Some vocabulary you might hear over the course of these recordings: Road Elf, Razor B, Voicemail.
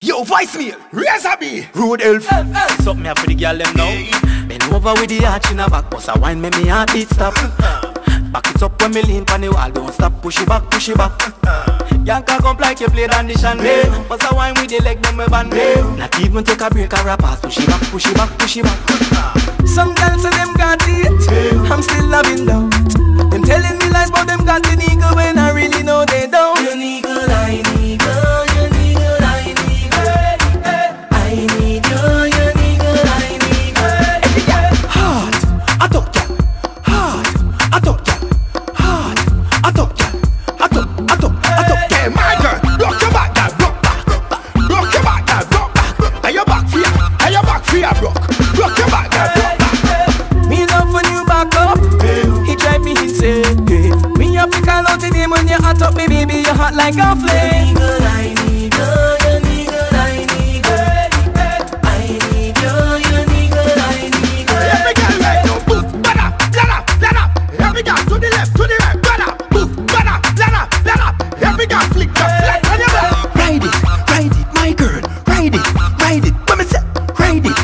Yo, Voicemail, Razor B, Road Elf. Something here for the girl them now. Bend over with the arch in her back, bust a wine, make me heart beat stop. Back it up when me lean pon the wall, don't stop, push it back, push it back. Yanka come like you played on the chandelier. Bust a wine with the leg, them me band. Not even take a break or a pass, push it back, push it back, push it back. Some girls say them got it, I'm still loving them. Them telling me lies, but them got the nigga when I really know they don't. You nigga lie, nigga. Up, baby, you're hot like a flame. I need you nigga, I need you. Every girl right now, boop, bada, lada, lada. Every girl to the left, to the right, bada, boop, bada, lada, lada. Every girl flick the flat on your back. Ride it, my girl, ride it. When me say, ride it,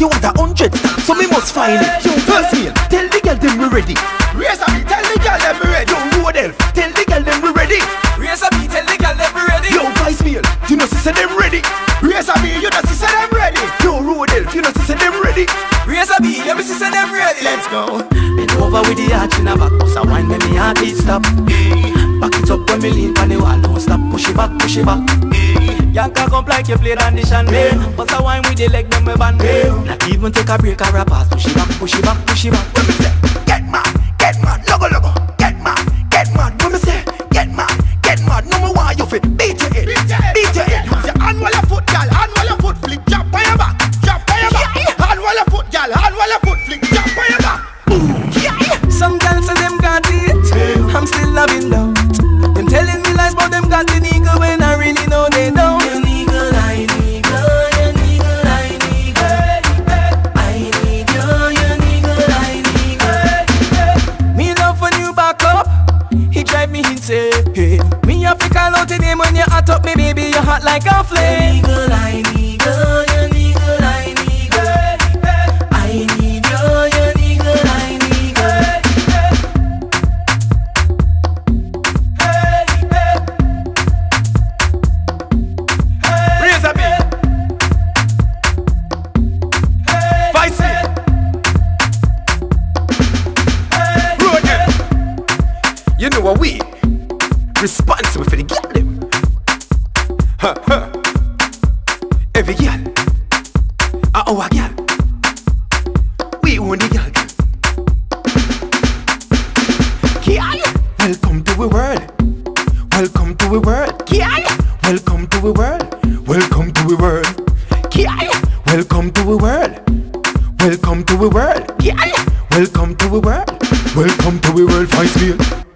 you want 100, so me must find it. Yo, Voicemail, tell the girl them we ready. Razor B, tell the girl them we ready. Yo, Road Elf, tell the girl them we ready. Razor B, tell the girl them we ready. Yo, Voicemail, you know she said them ready. Razor B, you know she said them ready. Yo, Road Elf, you know she said them ready. Razor B, you know she said them ready. Let's go. Bend over with the arch in her back, bust a wine, make me heart beat stop. Back it up when me lean pon the wall, don't stop, push it back, push it back. Yanka come like you played on the chandelier. Bust a wine with the leg, them me band. Not even take a break or a pass, push it back, push it back, push it back. When me say, get mad, logo logo. Get mad, when me say, get mad. No me want you fit, beat your head, beat your head. Use your hand while your foot, girl, hand while your foot flick, jump on your back, jump on your back. Hand while your foot, girl, hand while your foot flick, jump on your back. Some girls say them got it, I'm still loving them. Them telling me lies, but them got the nigga when I really know they don't. Me have to call out your name when you're hot up, me baby, you're hot like a flame. I need you, I need you, I need you, I need you, I need you. Razor B, Voicemail, Road Elf. You know what we responsible for the girl them. Ha ha. Every girl, our girl, we own the girl. Welcome to the world. Welcome to the world. Welcome to the world. Welcome to the world. Welcome to the world. Welcome to the world. Welcome to the world. Welcome to the world. Voicemail.